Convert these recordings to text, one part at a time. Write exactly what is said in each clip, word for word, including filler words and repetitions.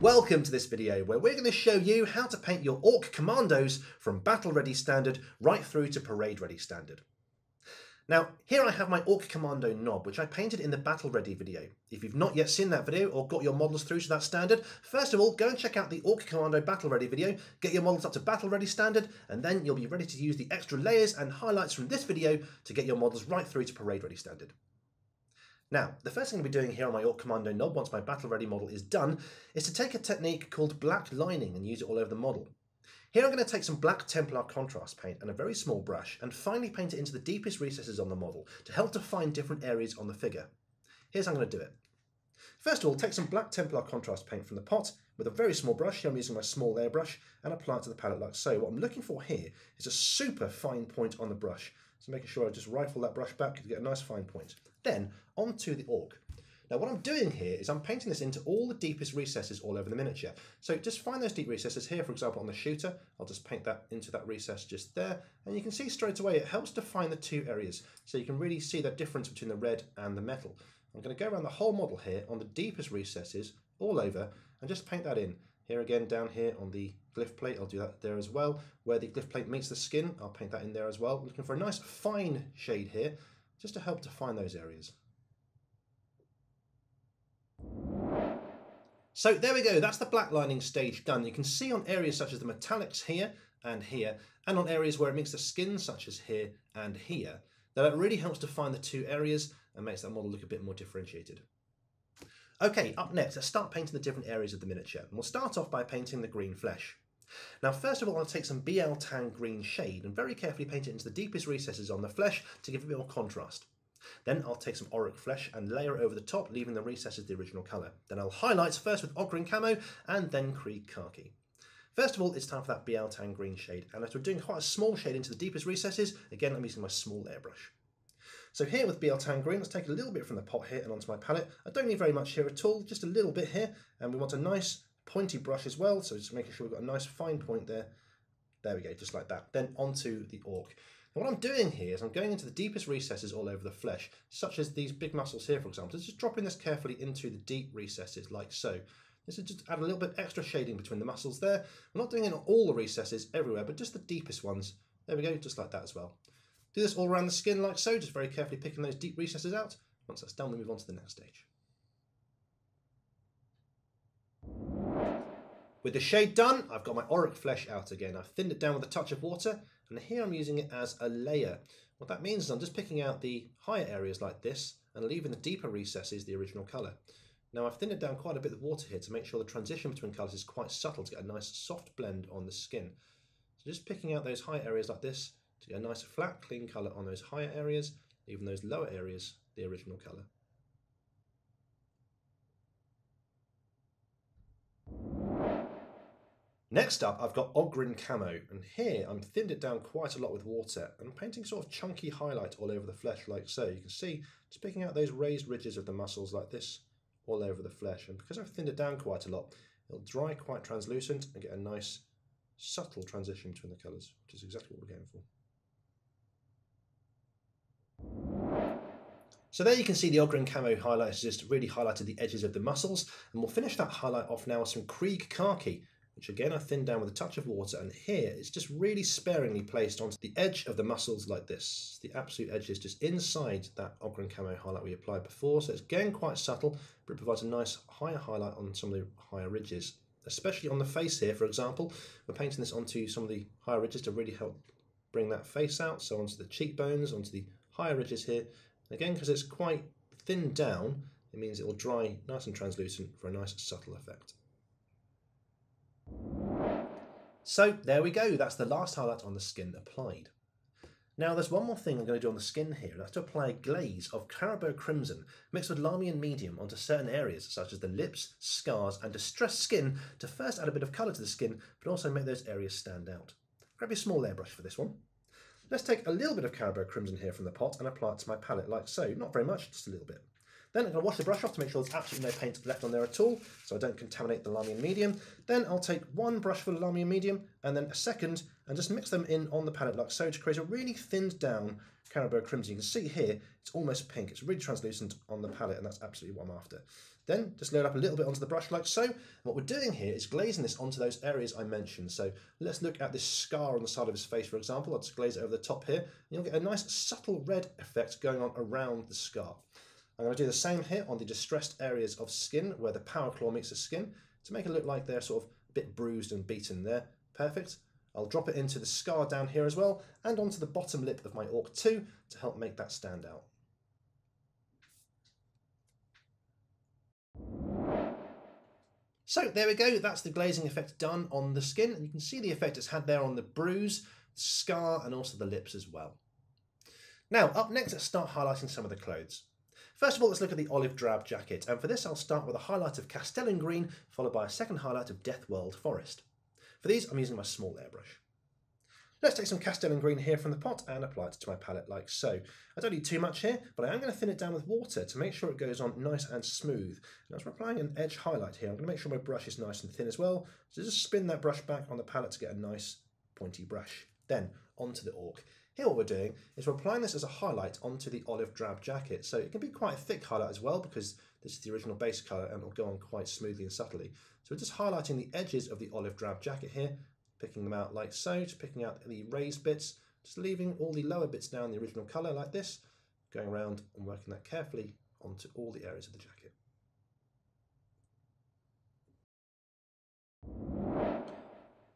Welcome to this video where we're going to show you how to paint your Ork Commandos from Battle Ready Standard right through to Parade Ready Standard. Now here I have my Ork Kommando Nob, which I painted in the Battle Ready video. If you've not yet seen that video or got your models through to that standard, first of all go and check out the Ork Kommando Battle Ready video, get your models up to Battle Ready Standard, and then you'll be ready to use the extra layers and highlights from this video to get your models right through to Parade Ready Standard. Now, the first thing I'll be doing here on my Ork Kommando Nob once my Battle Ready model is done is to take a technique called black lining and use it all over the model. Here I'm going to take some black Templar Contrast paint and a very small brush and finely paint it into the deepest recesses on the model to help define different areas on the figure. Here's how I'm going to do it. First of all, take some black Templar Contrast paint from the pot with a very small brush. Here I'm using my small airbrush and apply it to the palette like so. What I'm looking for here is a super fine point on the brush, so making sure I just rifle that brush back to get a nice fine point. Then onto the Orc. Now what I'm doing here is I'm painting this into all the deepest recesses all over the miniature. So just find those deep recesses here, for example on the shooter, I'll just paint that into that recess just there. And you can see straight away it helps define the two areas. So you can really see that difference between the red and the metal. I'm going to go around the whole model here on the deepest recesses all over and just paint that in. Here again down here on the glyph plate, I'll do that there as well. Where the glyph plate meets the skin, I'll paint that in there as well. I'm looking for a nice fine shade here just to help define those areas. So there we go, that's the black lining stage done. You can see on areas such as the metallics here and here, and on areas where it meets the skin such as here and here, that it really helps define the two areas and makes that model look a bit more differentiated. Okay, up next, let's start painting the different areas of the miniature. And we'll start off by painting the green flesh. Now first of all I'll take some Biel-Tan Green shade and very carefully paint it into the deepest recesses on the flesh to give it a bit more contrast. Then I'll take some Auric Flesh and layer it over the top, leaving the recesses the original colour. Then I'll highlight first with Ogryn Camo and then Creed Khaki. First of all, it's time for that Biel-Tan Green shade, and as we're doing quite a small shade into the deepest recesses, again I'm using my small airbrush. So here with Biel-Tan Green, let's take a little bit from the pot here and onto my palette. I don't need very much here at all, just a little bit here, and we want a nice pointy brush as well, so just making sure we've got a nice fine point there. There we go, just like that. Then onto the Orc. What I'm doing here is I'm going into the deepest recesses all over the flesh, such as these big muscles here, for example. So just dropping this carefully into the deep recesses like so. This is just add a little bit extra shading between the muscles there. We're not doing it on all the recesses everywhere, but just the deepest ones. There we go, just like that as well. Do this all around the skin like so, just very carefully picking those deep recesses out. Once that's done, we move on to the next stage. With the shade done, I've got my Auric Flesh out again. I've thinned it down with a touch of water, and here I'm using it as a layer. What that means is I'm just picking out the higher areas like this and leaving the deeper recesses the original colour. Now I've thinned it down quite a bit with water here to make sure the transition between colours is quite subtle to get a nice soft blend on the skin. So just picking out those high areas like this to get a nice flat clean colour on those higher areas, leaving those lower areas the original colour. Next up, I've got Ogryn Camo, and here I'm thinned it down quite a lot with water, and I'm painting sort of chunky highlight all over the flesh like so. You can see, just picking out those raised ridges of the muscles like this all over the flesh, and because I've thinned it down quite a lot, it'll dry quite translucent and get a nice subtle transition between the colours, which is exactly what we're going for. So there you can see the Ogryn Camo highlight has just really highlighted the edges of the muscles, and we'll finish that highlight off now with some Creed Khaki, which again I thinned down with a touch of water, and here it's just really sparingly placed onto the edge of the muscles like this. The absolute edge is just inside that Ogryn Camo highlight we applied before, so it's again quite subtle, but it provides a nice higher highlight on some of the higher ridges, especially on the face here, for example. We're painting this onto some of the higher ridges to really help bring that face out, so onto the cheekbones, onto the higher ridges here. And again, because it's quite thinned down, it means it will dry nice and translucent for a nice subtle effect. So there we go, that's the last highlight on the skin applied. Now there's one more thing I'm going to do on the skin here, and that's to apply a glaze of Carabao Crimson mixed with Lahmian Medium onto certain areas such as the lips, scars and distressed skin to first add a bit of colour to the skin but also make those areas stand out. Grab your small airbrush for this one. Let's take a little bit of Carabao Crimson here from the pot and apply it to my palette like so, not very much, just a little bit. Then I'm going to wash the brush off to make sure there's absolutely no paint left on there at all, so I don't contaminate the Lahmian Medium. Then I'll take one brush for the Lahmian Medium and then a second and just mix them in on the palette like so to create a really thinned down Carabao Crimson. You can see here it's almost pink. It's really translucent on the palette and that's absolutely what I'm after. Then just load up a little bit onto the brush like so. And what we're doing here is glazing this onto those areas I mentioned. So let's look at this scar on the side of his face, for example. I'll just glaze it over the top here. And you'll get a nice subtle red effect going on around the scar. I'm going to do the same here on the distressed areas of skin where the power claw meets the skin to make it look like they're sort of a bit bruised and beaten there. Perfect. I'll drop it into the scar down here as well and onto the bottom lip of my Orc too to help make that stand out. So there we go, that's the glazing effect done on the skin, and you can see the effect it's had there on the bruise, the scar and also the lips as well. Now up next, let's start highlighting some of the clothes. First of all, let's look at the olive drab jacket, and for this I'll start with a highlight of Castellan Green followed by a second highlight of Death World Forest. For these I'm using my small airbrush. Let's take some Castellan Green here from the pot and apply it to my palette like so. I don't need too much here, but I am going to thin it down with water to make sure it goes on nice and smooth. And as we're applying an edge highlight here, I'm going to make sure my brush is nice and thin as well. So just spin that brush back on the palette to get a nice pointy brush. Then onto the Orc. Here what we're doing is we're applying this as a highlight onto the olive drab jacket. So it can be quite a thick highlight as well because this is the original base colour and it'll go on quite smoothly and subtly. So we're just highlighting the edges of the olive drab jacket here, picking them out like so, just picking out the raised bits, just leaving all the lower bits down the original colour like this, going around and working that carefully onto all the areas of the jacket.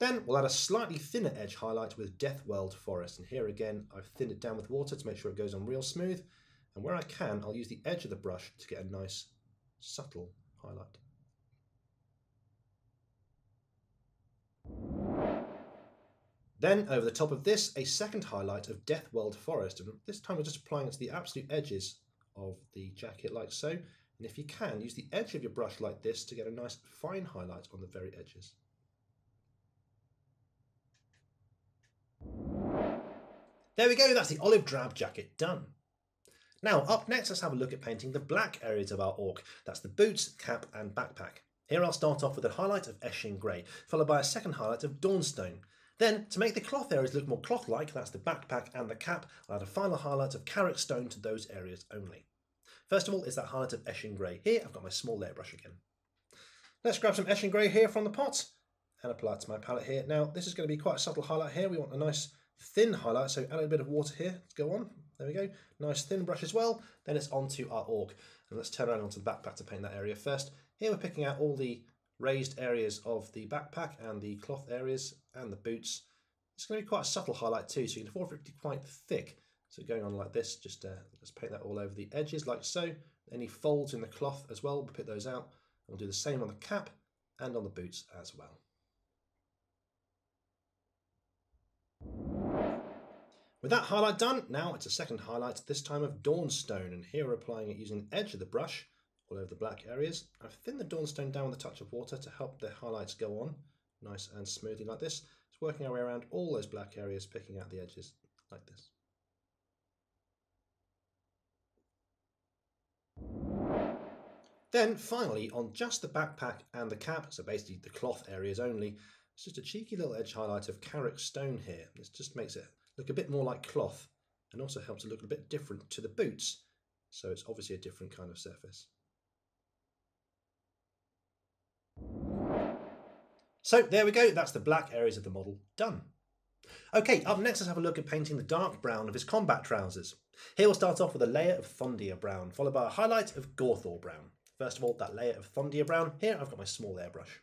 Then we'll add a slightly thinner edge highlight with Death World Forest, and here again I've thinned it down with water to make sure it goes on real smooth, and where I can I'll use the edge of the brush to get a nice subtle highlight. Then over the top of this, a second highlight of Death World Forest, and this time we're just applying it to the absolute edges of the jacket like so, and if you can, use the edge of your brush like this to get a nice fine highlight on the very edges. There we go, that's the olive drab jacket done. Now up next, let's have a look at painting the black areas of our Orc. That's the boots, cap and backpack. Here I'll start off with a highlight of Eshin Grey, followed by a second highlight of Dawnstone. Then, to make the cloth areas look more cloth-like, that's the backpack and the cap, I'll add a final highlight of Carrick Stone to those areas only. First of all is that highlight of Eshin Grey. Here I've got my small layer brush again. Let's grab some Eshin Grey here from the pot and apply it to my palette here. Now this is going to be quite a subtle highlight here. We want a nice thin highlight, so add a bit of water here to go on. There we go. Nice thin brush as well. Then it's onto our Orc. And let's turn around onto the backpack to paint that area first. Here we're picking out all the raised areas of the backpack and the cloth areas and the boots. It's going to be quite a subtle highlight too, so you can afford for it to be quite thick. So going on like this, just uh, let's paint that all over the edges like so. Any folds in the cloth as well, we'll pick those out. And we'll do the same on the cap and on the boots as well. With that highlight done, now it's a second highlight, this time of Dawnstone, and here we're applying it using the edge of the brush all over the black areas. I've thinned the Dawnstone down with a touch of water to help the highlights go on nice and smoothly like this. It's working our way around all those black areas, picking out the edges like this. Then finally, on just the backpack and the cap, so basically the cloth areas only, it's just a cheeky little edge highlight of Carrick Stone here. This just makes it look a bit more like cloth and also helps it look a bit different to the boots, so it's obviously a different kind of surface. So there we go, that's the black areas of the model done. Okay, up next let's have a look at painting the dark brown of his combat trousers. Here we'll start off with a layer of Fondia Brown, followed by a highlight of Gorthor Brown. First of all, that layer of Fondia Brown. Here I've got my small airbrush.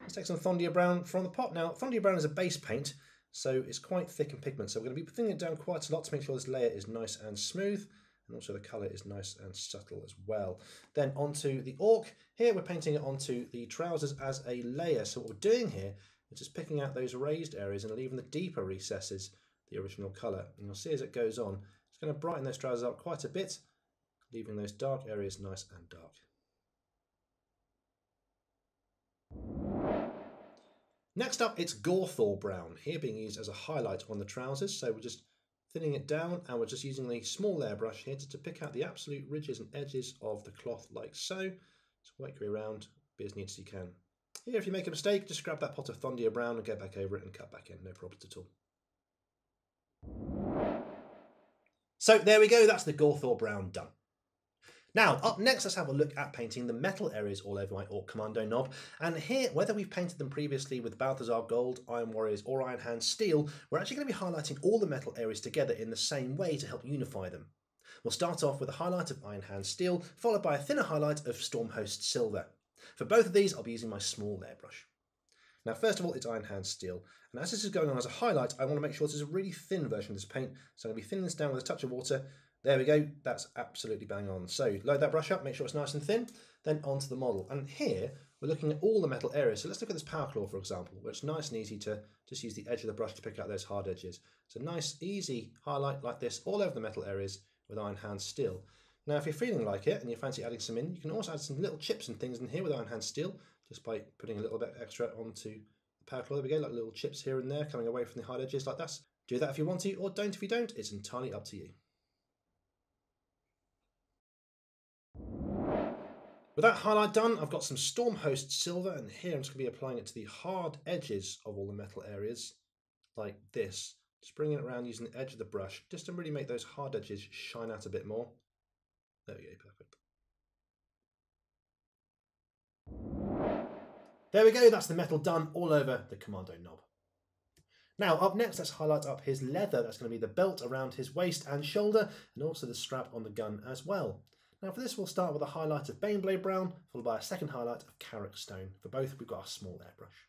Let's take some Fondia Brown from the pot now. Fondia Brown is a base paint, so it's quite thick and pigmented, so we're going to be thinning it down quite a lot to make sure this layer is nice and smooth, and also the colour is nice and subtle as well. Then onto the Orc. Here we're painting it onto the trousers as a layer. So what we're doing here is just picking out those raised areas and leaving the deeper recesses the original colour. And you'll see as it goes on, it's going to brighten those trousers up quite a bit, leaving those dark areas nice and dark. Next up, it's Gorthor Brown, here being used as a highlight on the trousers. So we'll just Thinning it down, and we're just using a small layer brush here to, to pick out the absolute ridges and edges of the cloth like so. So work your way around, be as neat as you can. Here, if you make a mistake, just grab that pot of Fondia Brown and get back over it and cut back in, no problems at all. So there we go, that's the Gorthor Brown done. Now, up next, let's have a look at painting the metal areas all over my Ork Kommando Nob. And here, whether we've painted them previously with Balthazar Gold, Iron Warriors, or Iron Hand Steel, we're actually going to be highlighting all the metal areas together in the same way to help unify them. We'll start off with a highlight of Iron Hand Steel, followed by a thinner highlight of Stormhost Silver. For both of these, I'll be using my small layer brush. Now, first of all, it's Iron Hand Steel. And as this is going on as a highlight, I want to make sure this is a really thin version of this paint. So I'm going to be thinning this down with a touch of water. There we go, that's absolutely bang on. So load that brush up, make sure it's nice and thin, then onto the model. And here, we're looking at all the metal areas. So let's look at this power claw, for example, where it's nice and easy to just use the edge of the brush to pick out those hard edges. So nice, easy highlight like this all over the metal areas with Iron Hand Steel. Now, if you're feeling like it and you fancy adding some in, you can also add some little chips and things in here with Iron Hand Steel, just by putting a little bit extra onto the power claw. There we go, like little chips here and there, coming away from the hard edges like that. Do that if you want to, or don't if you don't. It's entirely up to you. With that highlight done, I've got some Stormhost Silver, and here I'm just going to be applying it to the hard edges of all the metal areas, like this. Just bringing it around using the edge of the brush, just to really make those hard edges shine out a bit more. There we go, perfect. There we go, that's the metal done all over the Kommando Nob. Now, up next, let's highlight up his leather. That's going to be the belt around his waist and shoulder, and also the strap on the gun as well. Now, for this, we'll start with a highlight of Baneblade Brown, followed by a second highlight of Carrick Stone. For both, we've got our small airbrush.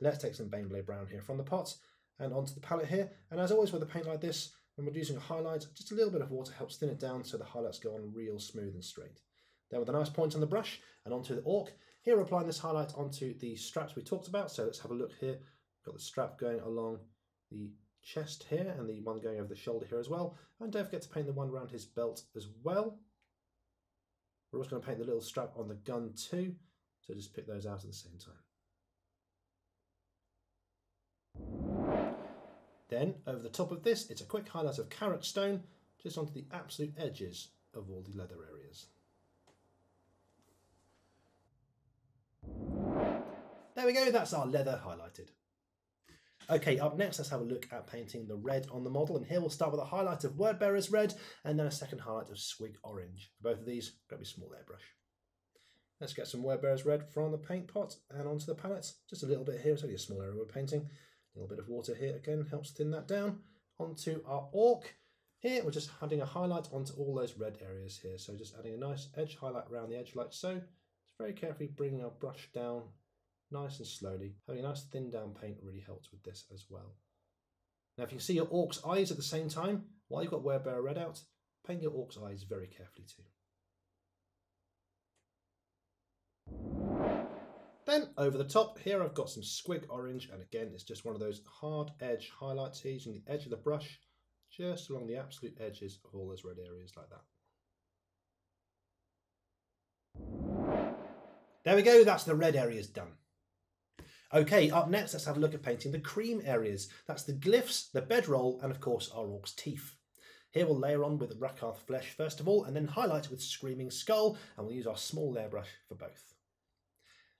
Let's take some Baneblade Brown here from the pot and onto the palette here. And as always, with a paint like this, when we're using a highlight, just a little bit of water helps thin it down so the highlights go on real smooth and straight. Then with a nice point on the brush and onto the orc, here we're applying this highlight onto the straps we talked about. So let's have a look here. We've got the strap going along the chest here and the one going over the shoulder here as well. And don't forget to paint the one around his belt as well. We're also going to paint the little strap on the gun too, so just pick those out at the same time. Then, over the top of this, it's a quick highlight of Carrick Stone, just onto the absolute edges of all the leather areas. There we go, that's our leather highlighted. Okay, up next, let's have a look at painting the red on the model. And here we'll start with a highlight of Word Bearers Red and then a second highlight of Squig Orange. For both of these, grab your small airbrush. Let's get some Word Bearers Red from the paint pot and onto the palette. Just a little bit here, it's only a small area we're painting. A little bit of water here again helps thin that down. Onto our orc. Here, we're just adding a highlight onto all those red areas here. So just adding a nice edge highlight around the edge like so. Just very carefully bringing our brush down. Nice and slowly. Having a nice thin down paint really helps with this as well. Now, if you can see your orc's eyes at the same time, while you've got Word Bearer Red out, paint your orc's eyes very carefully too. Then, over the top, here I've got some Squig Orange, and again, it's just one of those hard edge highlights here, using the edge of the brush, just along the absolute edges of all those red areas like that. There we go, that's the red areas done. Okay, up next, let's have a look at painting the cream areas. That's the glyphs, the bedroll, and of course, our orc's teeth. Here we'll layer on with Rakarth Flesh first of all, and then highlight with Screaming Skull, and we'll use our small layer brush for both.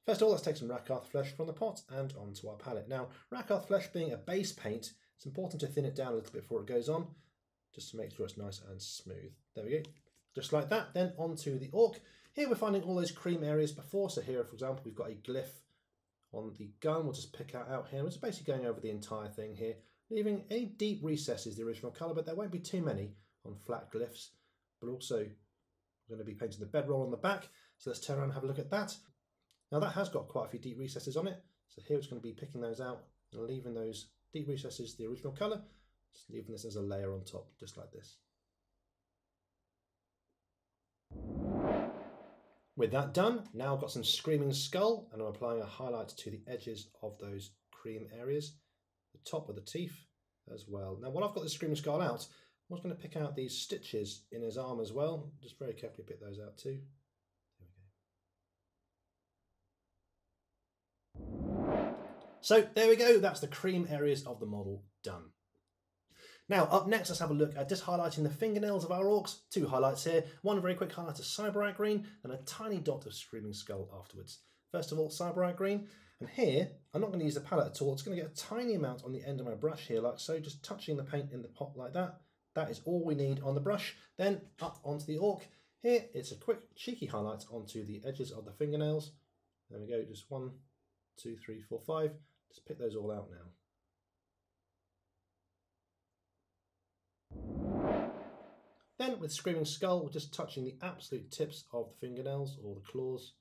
First of all, let's take some Rakarth Flesh from the pot and onto our palette. Now, Rakarth Flesh being a base paint, it's important to thin it down a little bit before it goes on, just to make sure it's nice and smooth. There we go. Just like that, then onto the orc. Here we're finding all those cream areas before, so here, for example, we've got a glyph on the gun. We'll just pick that out here. We're just basically going over the entire thing here, leaving any deep recesses the original colour, but there won't be too many on flat glyphs. But also, we're going to be painting the bedroll on the back, so let's turn around and have a look at that. Now that has got quite a few deep recesses on it, so here it's going to be picking those out and leaving those deep recesses the original colour, just leaving this as a layer on top, just like this. With that done, now I've got some Screaming Skull, and I'm applying a highlight to the edges of those cream areas, the top of the teeth as well. Now, while I've got the Screaming Skull out, I'm just going to pick out these stitches in his arm as well. Just very carefully pick those out too. There we go. So there we go. That's the cream areas of the model done. Now, up next, let's have a look at just highlighting the fingernails of our orcs. Two highlights here. One very quick highlight of Sybarite Green, and a tiny dot of Screaming Skull afterwards. First of all, Sybarite Green. And here, I'm not going to use the palette at all. It's going to get a tiny amount on the end of my brush here, like so, just touching the paint in the pot like that. That is all we need on the brush. Then up onto the orc. Here, it's a quick, cheeky highlight onto the edges of the fingernails. There we go, just one, two, three, four, five. Just pick those all out now. Then with Screaming Skull, we're just touching the absolute tips of the fingernails or the claws,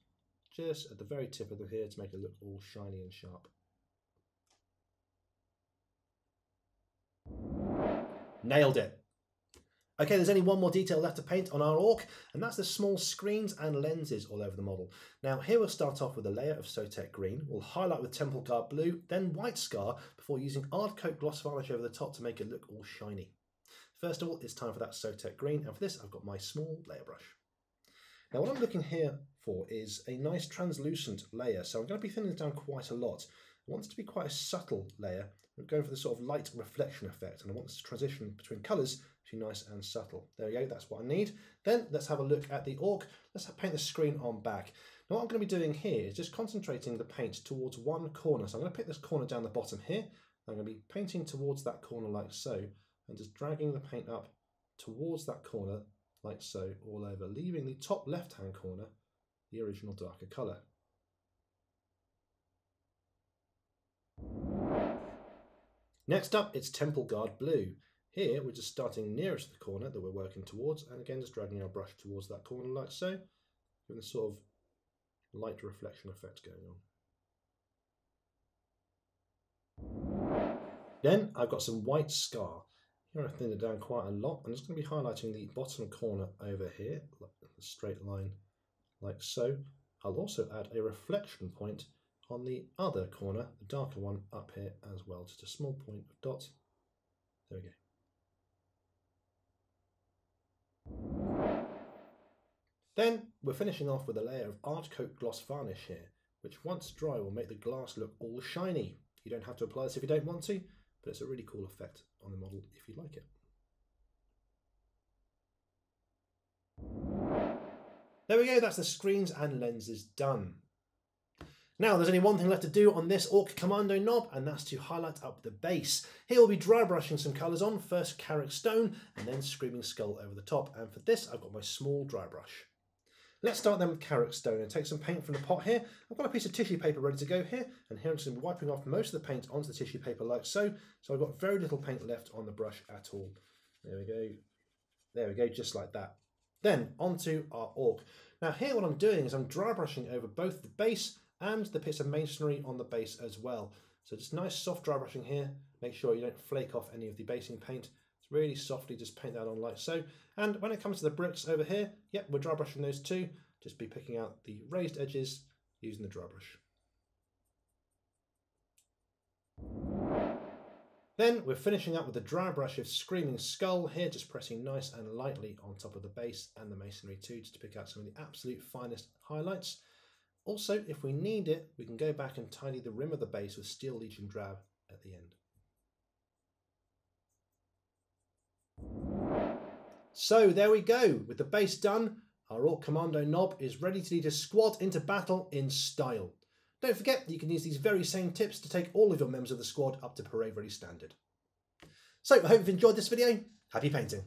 just at the very tip of them here to make it look all shiny and sharp. Nailed it. Okay, there's only one more detail left to paint on our orc, and that's the small screens and lenses all over the model. Now, here we'll start off with a layer of Sotek Green. We'll highlight with Temple Guard Blue, then White Scar, before using Ardcoat gloss varnish over the top to make it look all shiny. First of all, it's time for that Sotek Green, and for this, I've got my small layer brush. Now, what I'm looking here for is a nice translucent layer, so I'm going to be thinning it down quite a lot. I want it to be quite a subtle layer. We're going for the sort of light reflection effect, and I want this to transition between colours to nice and subtle. There we go, that's what I need. Then let's have a look at the orc. Let's paint the screen on back. Now what I'm going to be doing here is just concentrating the paint towards one corner. So I'm going to pick this corner down the bottom here. I'm going to be painting towards that corner like so, and just dragging the paint up towards that corner like so all over, leaving the top left-hand corner the original darker colour. Next up, it's Temple Guard Blue. Here, we're just starting nearest to the corner that we're working towards, and again, just dragging our brush towards that corner like so, with a sort of light reflection effect going on. Then, I've got some White Scar. Here, I've thinned it down quite a lot. I'm just going to be highlighting the bottom corner over here, like a straight line like so. I'll also add a reflection point on the other corner, the darker one up here as well, just a small point of dot. There we go. Then we're finishing off with a layer of Ardcoat gloss varnish here, which once dry will make the glass look all shiny. You don't have to apply this if you don't want to, but it's a really cool effect on the model if you like it. There we go, that's the screens and lenses done. Now, there's only one thing left to do on this Ork Kommando Nob, and that's to highlight up the base. Here we'll be dry brushing some colours on, first Carrick Stone, and then Screaming Skull over the top. And for this, I've got my small dry brush. Let's start then with Carrick Stone and take some paint from the pot here. I've got a piece of tissue paper ready to go here, and here I'm just wiping off most of the paint onto the tissue paper like so, so I've got very little paint left on the brush at all. There we go. There we go, just like that. Then, onto our orc. Now here what I'm doing is I'm dry brushing over both the base and the bits of masonry on the base as well. So just nice soft dry brushing here. Make sure you don't flake off any of the basing paint. It's really softly just paint that on like so. And when it comes to the bricks over here, yep, we're dry brushing those too. Just be picking out the raised edges using the dry brush. Then we're finishing up with a dry brush of Screaming Skull here, just pressing nice and lightly on top of the base and the masonry too, just to pick out some of the absolute finest highlights. Also, if we need it, we can go back and tidy the rim of the base with Steel Legion Drab at the end. So there we go, with the base done, our Ork Kommando Nob is ready to lead a squad into battle in style. Don't forget, you can use these very same tips to take all of your members of the squad up to Parade Ready Standard. So I hope you've enjoyed this video. Happy painting!